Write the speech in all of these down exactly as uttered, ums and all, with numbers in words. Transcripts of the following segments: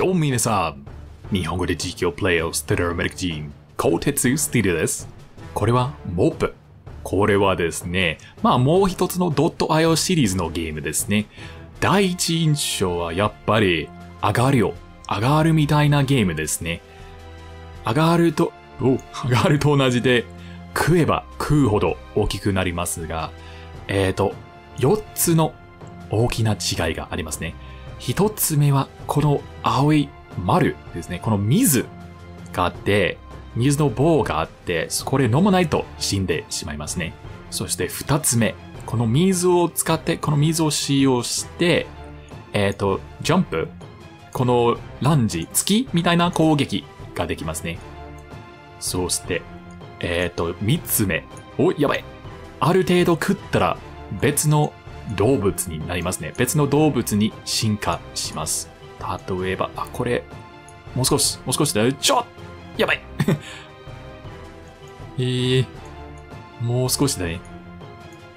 どうも皆さん、日本語で実況プレイをしているアメリカ人、鋼鉄スティールです。これはモップ。これはですね、まあもう一つの ドットアイオー シリーズのゲームですね。第一印象はやっぱり、上がるよ。上がるみたいなゲームですね。上がると、お、上がると同じで、食えば食うほど大きくなりますが、えーと、よっつの大きな違いがありますね。一つ目は、この青い丸ですね。この水があって、水の棒があって、これ飲まないと死んでしまいますね。そして二つ目。この水を使って、この水を使用して、えっと、ジャンプ。このランジ、突きみたいな攻撃ができますね。そして、えっと、三つ目。お、やばい。ある程度食ったら、別の動物になりますね。別の動物に進化します。例えば、あ、これ、もう少し、もう少しだ。ちょっやばいえー、もう少しだね。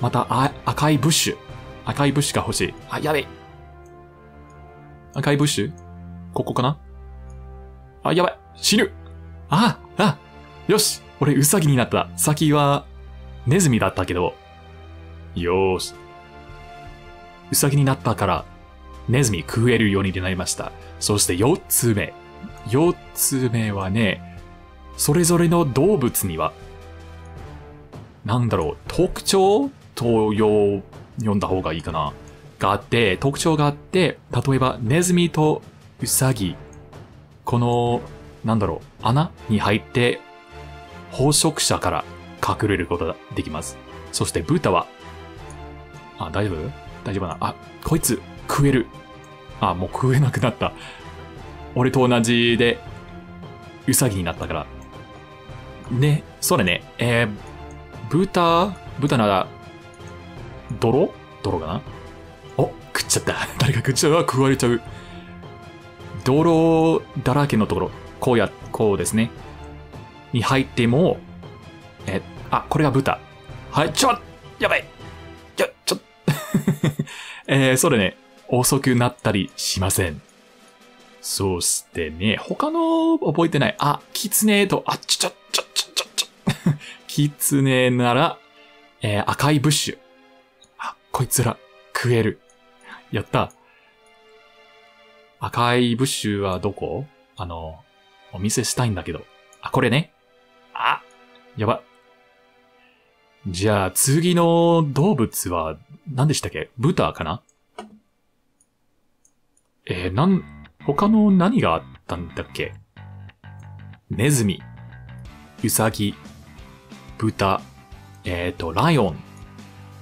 また、あ、赤いブッシュ。赤いブッシュが欲しい。あ、やべえ。赤いブッシュここかなあ、やばい。死ぬ。あ、あ、よし。俺、ウサギになった。先は、ネズミだったけど。よーし。ウサギになったから、ネズミ食えるようになりました。そして四つ目。四つ目はね、それぞれの動物には、なんだろう、特徴と呼んだ方がいいかな。があって、特徴があって、例えばネズミとウサギ、この、なんだろう、穴に入って、捕食者から隠れることができます。そして豚は、あ、大丈夫？大丈夫な。あ、こいつ、食える。あ、もう食えなくなった。俺と同じで、ウサギになったから。ね、それね、えー、豚、豚なら、泥泥かな？お、食っちゃった。誰か食っちゃう。食われちゃう。泥だらけのところ、こうや、こうですね。に入っても、え、あ、これが豚。はい、ちょっやばいちょ、ちょっえー、それね、遅くなったりしません。そしてね、他の覚えてない。あ、キツネと、あ、ちょちょちょちょちょ。キツネなら、えー、赤いブッシュ。あ、こいつら、食える。やった。赤いブッシュはどこ？あの、お見せしたいんだけど。あ、これね。あ、やば。じゃあ、次の動物は、何でしたっけ？豚かな？えー、なん、他の何があったんだっけ？ネズミ、ウサギ、豚、えっと、ライオン、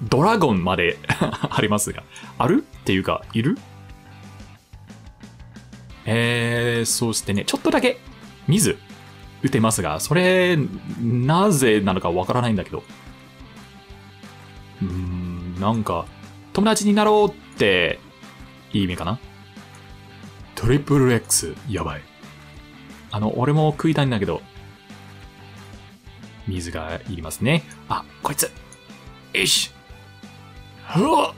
ドラゴンまでありますが、ある？っていうか、いる？えー、そしてね、ちょっとだけ、水、打てますが、それ、なぜなのかわからないんだけど、うーん、なんか、友達になろうって、いい意味かな？トリプル X、やばい。あの、俺も食いたいんだけど、水がいりますね。あ、こいつ。よし。ふわ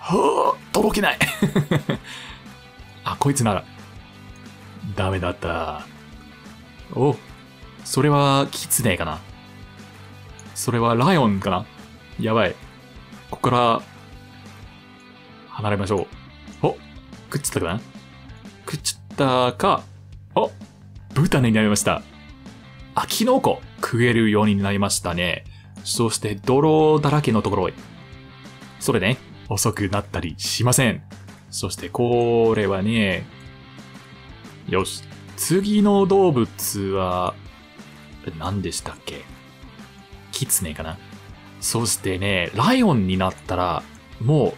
ふわとろけない。あ、こいつなら、ダメだった。お、それは、キツネかな？それは、ライオンかな？やばい。ここから、離れましょう。お、食っちゃったかな？食っちゃったか。お、豚になりました。あ、キノコ食えるようになりましたね。そして、泥だらけのところへ。それね、遅くなったりしません。そして、これはね、よし。次の動物は、何でしたっけ？キツネかな？そしてね、ライオンになったら、もう、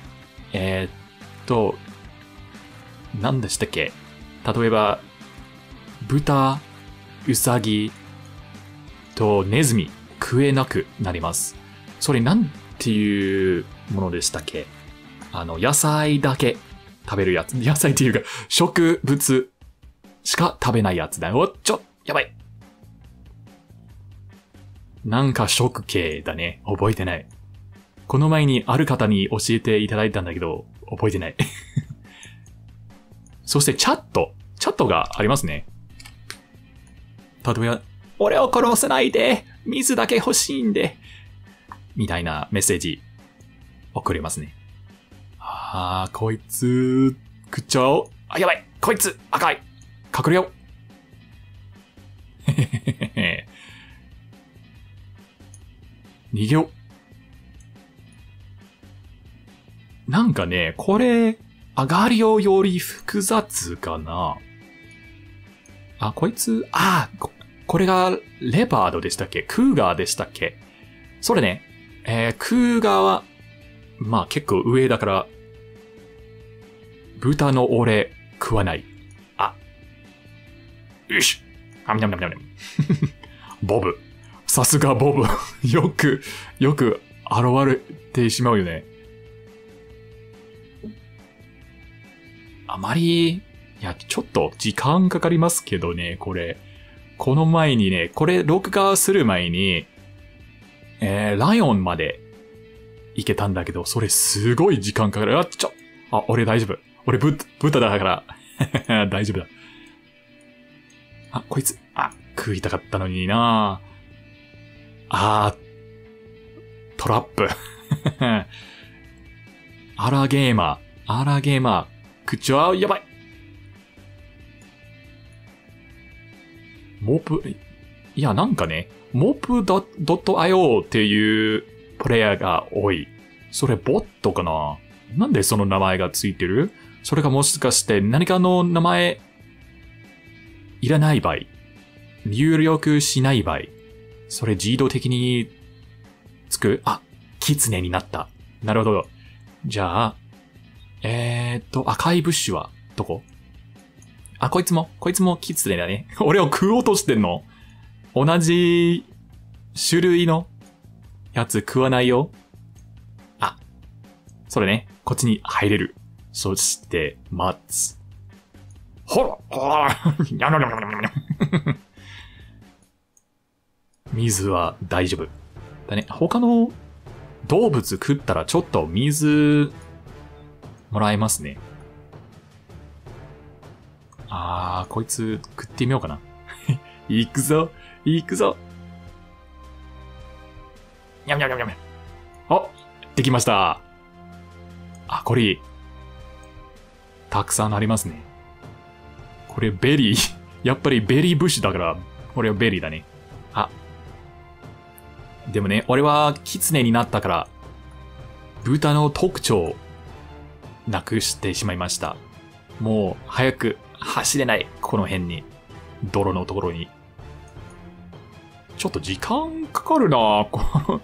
えー、っと、何でしたっけ？例えば、豚、ウサギとネズミ、食えなくなります。それなんていうものでしたっけ？あの、野菜だけ食べるやつ。野菜っていうか、植物しか食べないやつだ。お、ちょ、やばい。なんか食系だね。覚えてない。この前にある方に教えていただいたんだけど、覚えてない。そしてチャット。チャットがありますね。例えば、俺を殺さないで、水だけ欲しいんで、みたいなメッセージをくれますね。ああ、こいつ、食っちゃおう。あ、やばい、こいつ、赤い。隠れよう。へへへへ。逃げよう。なんかね、これ、アガリオより複雑かな。あ、こいつ、ああ、こ、これがレバードでしたっけ？クーガーでしたっけ？それね、えー、クーガーは、まあ結構上だから、豚の俺食わない。あ。よし。あみなみなみなみ。ボブ。さすがボブ。よく、よく現れてしまうよね。あまり、いや、ちょっと時間かかりますけどね、これ。この前にね、これ録画する前に、えー、ライオンまで行けたんだけど、それすごい時間かかる。あ、ちょ、あ、俺大丈夫。俺ぶ、豚だから。大丈夫だ。あ、こいつ、あ、食いたかったのになぁ。あー、トラップ。アラゲーマー、アラゲーマー。口はやばい。モプ、いや、なんかね、モプドット アイオー っていうプレイヤーが多い。それボットかな？なんでその名前がついてる？それがもしかして何かの名前いらない場合、入力しない場合、それ自動的につく？あ、キツネになった。なるほど。じゃあ、えーっと、赤いブッシュは、どこ？あ、こいつも、こいつもキツネだね。俺を食おうとしてんの？同じ種類のやつ食わないよ。あ、それね、こっちに入れる。そして、待つ。ほら！ああ！やのにゃにゃにゃにゃ水は大丈夫。だね、他の動物食ったらちょっと水、もらえますね。あー、こいつ食ってみようかな。行くぞ、行くぞ。にゃみにゃみにゃみにゃ。あ、できました。あ、これ、たくさんありますね。これベリー。やっぱりベリーブッシュだから、これはベリーだね。あ。でもね、俺はキツネになったから、豚の特徴、なくしてしまいました。もう早く走れない。この辺に。泥のところに。ちょっと時間かかるなぁ。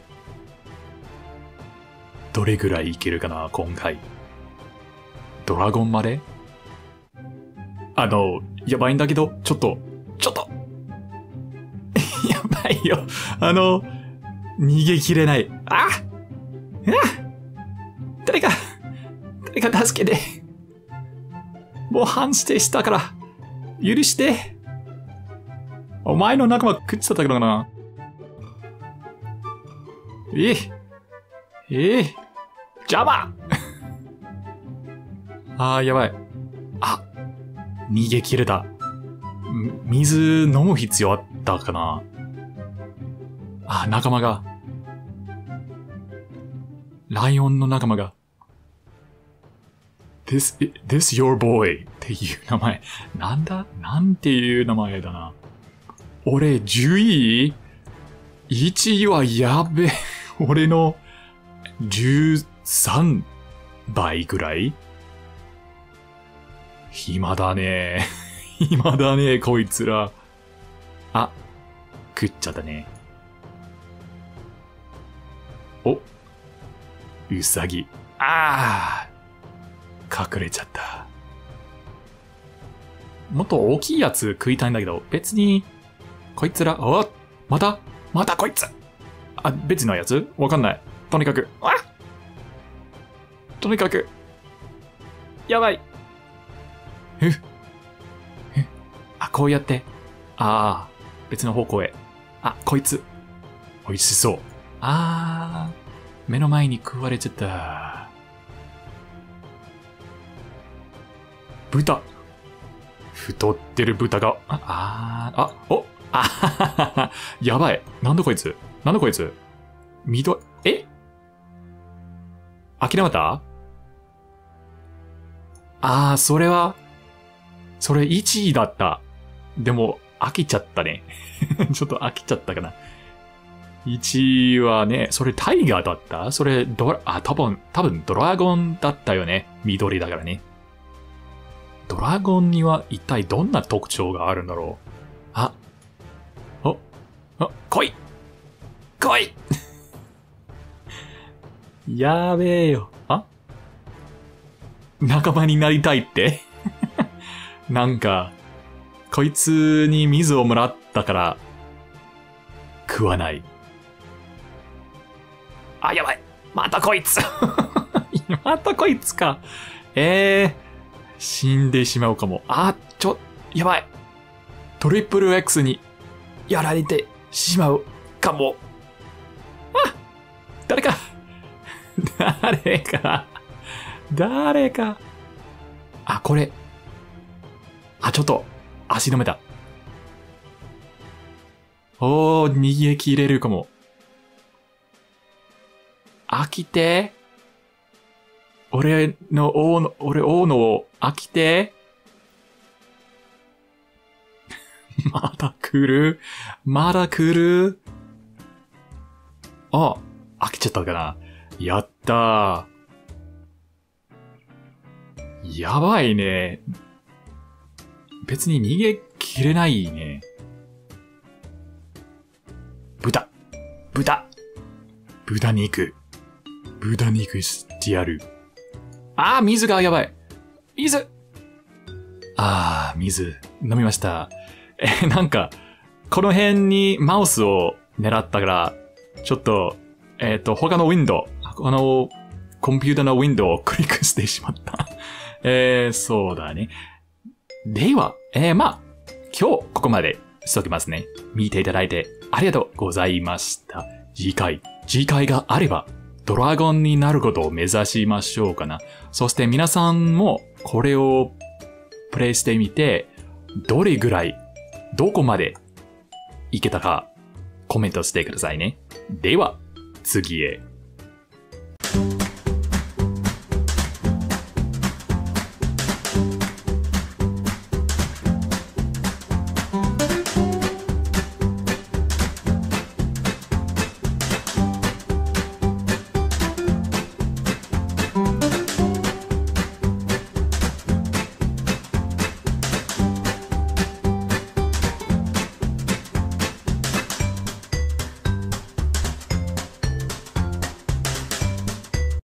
どれぐらいいけるかな今回。ドラゴンまで？あの、やばいんだけど、ちょっと、ちょっとやばいよ。あの、逃げきれない。ああ誰か誰か助けて。もう反省したから、許して。お前の仲間食っちゃったからな。ええ。ええ。邪魔。ああ、やばい。あ、逃げ切れた。水飲む必要あったかな。あ、仲間が。ライオンの仲間が。This, this your boy っていう名前。なんだ？なんていう名前だな。俺、じゅうい？ いち 位はやべ。俺のじゅうさんばいぐらい？暇だね。暇だね、こいつら。あ、食っちゃったね。お、うさぎ。ああ。隠れちゃった。もっと大きいやつ食いたいんだけど、別に、こいつら、おまたまたこいつあ、別のやつわかんない。とにかく、あとにかく、やばい。ええあ、こうやって、ああ、別の方向へ。あ、こいつ、美味しそう。あー、目の前に食われちゃった。豚。太ってる豚が、ああ、あ、お、あははは、やばい。なんだこいつ。なんだこいつ。緑、え？諦めた？ああ、それは、それいちいだった。でも、飽きちゃったね。ちょっと飽きちゃったかな。いちいはね、それタイガーだった？それドラ、あ、多分、多分ドラゴンだったよね。緑だからね。ドラゴンには一体どんな特徴があるんだろう。あ、お、あ、来い来いやべえよ。あ？仲間になりたいってなんか、こいつに水をもらったから、食わない。あ、やばい。またこいつまたこいつか。えー、死んでしまうかも。あ、ちょ、やばい。トリプル X にやられてしまうかも。あ、誰か誰か誰かあ、これ。あ、ちょっと、足止めた。おー、逃げ切れるかも。飽きて。俺の王の、俺王のを飽きて。まだ来るまだ来るあ、飽きちゃったかな。やったー。やばいね。別に逃げ切れないね。豚。豚。豚肉。豚肉してやる。ああ、水がやばい。水。ああ、水。飲みました。え、なんか、この辺にマウスを狙ったから、ちょっと、えっと、他のウィンドウ、この、コンピューターのウィンドウをクリックしてしまった。えー、そうだね。では、えー、まあ、今日ここまでしときますね。見ていただいてありがとうございました。次回、次回があれば、ドラゴンになることを目指しましょうかな。そして皆さんもこれをプレイしてみて、どれぐらい、どこまでいけたかコメントしてくださいね。では、次へ。